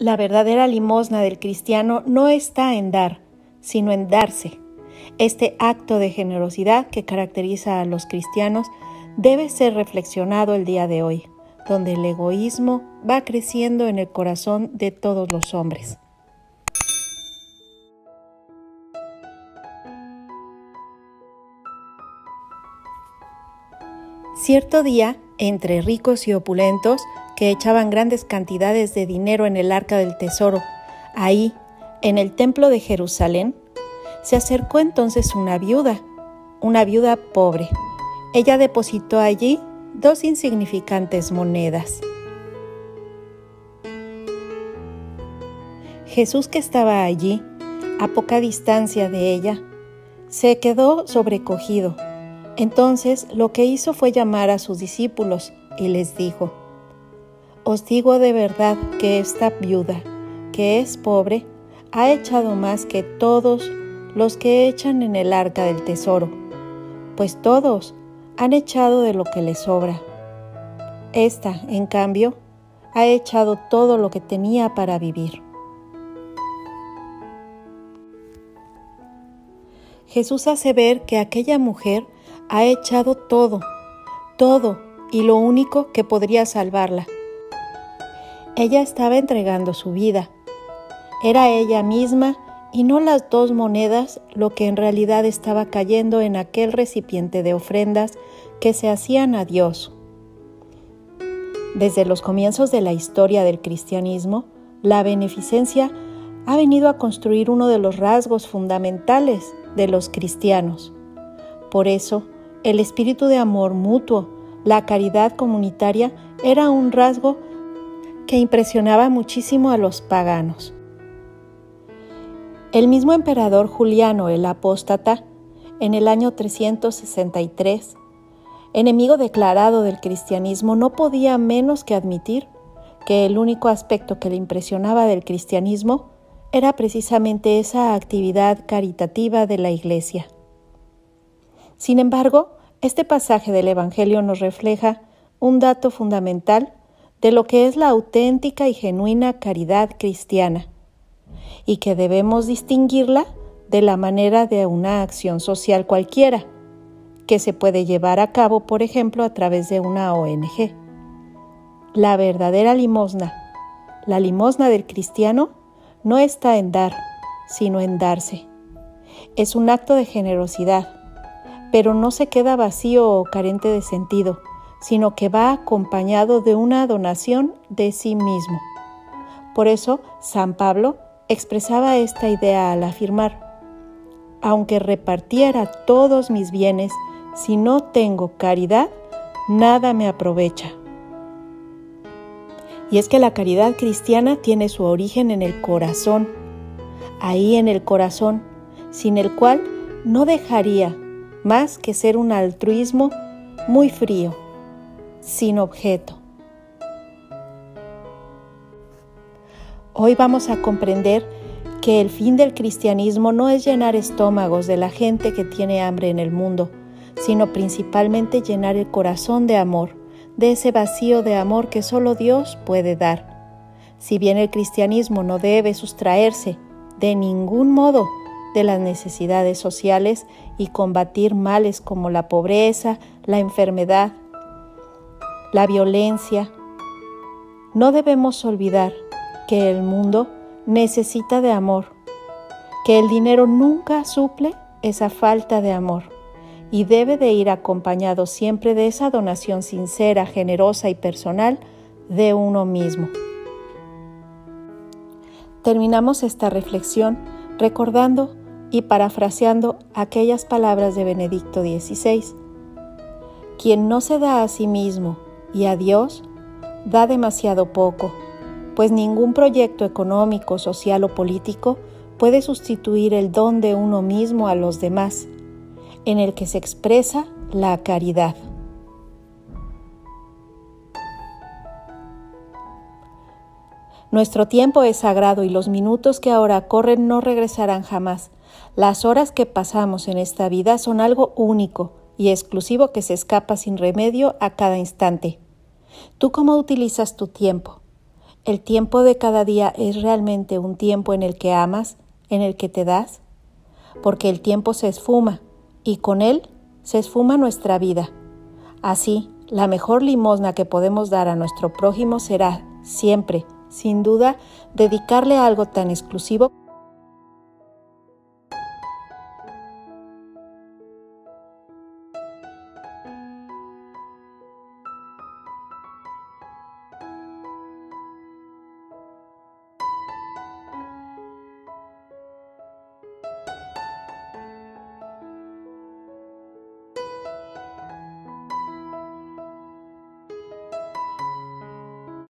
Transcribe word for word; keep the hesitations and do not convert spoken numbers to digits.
La verdadera limosna del cristiano no está en dar, sino en darse. Este acto de generosidad que caracteriza a los cristianos debe ser reflexionado el día de hoy, donde el egoísmo va creciendo en el corazón de todos los hombres. Cierto día, entre ricos y opulentos, que echaban grandes cantidades de dinero en el arca del tesoro, ahí, en el templo de Jerusalén, se acercó entonces una viuda, una viuda pobre. Ella depositó allí dos insignificantes monedas. Jesús, que estaba allí, a poca distancia de ella, se quedó sobrecogido. Entonces lo que hizo fue llamar a sus discípulos y les dijo: «Os digo de verdad que esta viuda, que es pobre, ha echado más que todos los que echan en el arca del tesoro, pues todos han echado de lo que les sobra. Esta, en cambio, ha echado todo lo que tenía para vivir». Jesús hace ver que aquella mujer ha echado todo, todo y lo único que podría salvarla. Ella estaba entregando su vida. Era ella misma y no las dos monedas lo que en realidad estaba cayendo en aquel recipiente de ofrendas que se hacían a Dios. Desde los comienzos de la historia del cristianismo, la beneficencia ha venido a construir uno de los rasgos fundamentales de los cristianos. Por eso, el espíritu de amor mutuo, la caridad comunitaria, era un rasgo que impresionaba muchísimo a los paganos. El mismo emperador Juliano el Apóstata, en el año trescientos sesenta y tres, enemigo declarado del cristianismo, no podía menos que admitir que el único aspecto que le impresionaba del cristianismo era precisamente esa actividad caritativa de la Iglesia. Sin embargo, este pasaje del Evangelio nos refleja un dato fundamental de lo que es la auténtica y genuina caridad cristiana, y que debemos distinguirla de la manera de una acción social cualquiera, que se puede llevar a cabo, por ejemplo, a través de una O N G. La verdadera limosna, la limosna del cristiano, no está en dar, sino en darse. Es un acto de generosidad, pero no se queda vacío o carente de sentido, sino que va acompañado de una donación de sí mismo. Por eso, San Pablo expresaba esta idea al afirmar: «Aunque repartiera todos mis bienes, si no tengo caridad, nada me aprovecha». Y es que la caridad cristiana tiene su origen en el corazón, ahí en el corazón, sin el cual no dejaría más que ser un altruismo muy frío, sin objeto. Hoy vamos a comprender que el fin del cristianismo no es llenar estómagos de la gente que tiene hambre en el mundo, sino principalmente llenar el corazón de amor, de ese vacío de amor que solo Dios puede dar. Si bien el cristianismo no debe sustraerse de ningún modo de las necesidades sociales y combatir males como la pobreza, la enfermedad, la violencia, no debemos olvidar que el mundo necesita de amor, que el dinero nunca suple esa falta de amor y debe de ir acompañado siempre de esa donación sincera, generosa y personal de uno mismo. Terminamos esta reflexión recordando y parafraseando aquellas palabras de Benedicto dieciséis. Quien no se da a sí mismo y a Dios, da demasiado poco, pues ningún proyecto económico, social o político puede sustituir el don de uno mismo a los demás, en el que se expresa la caridad. Nuestro tiempo es sagrado y los minutos que ahora corren no regresarán jamás. Las horas que pasamos en esta vida son algo único y exclusivo que se escapa sin remedio a cada instante. ¿Tú cómo utilizas tu tiempo? ¿El tiempo de cada día es realmente un tiempo en el que amas, en el que te das? Porque el tiempo se esfuma y con él se esfuma nuestra vida. Así, la mejor limosna que podemos dar a nuestro prójimo será, siempre, sin duda, dedicarle algo tan exclusivo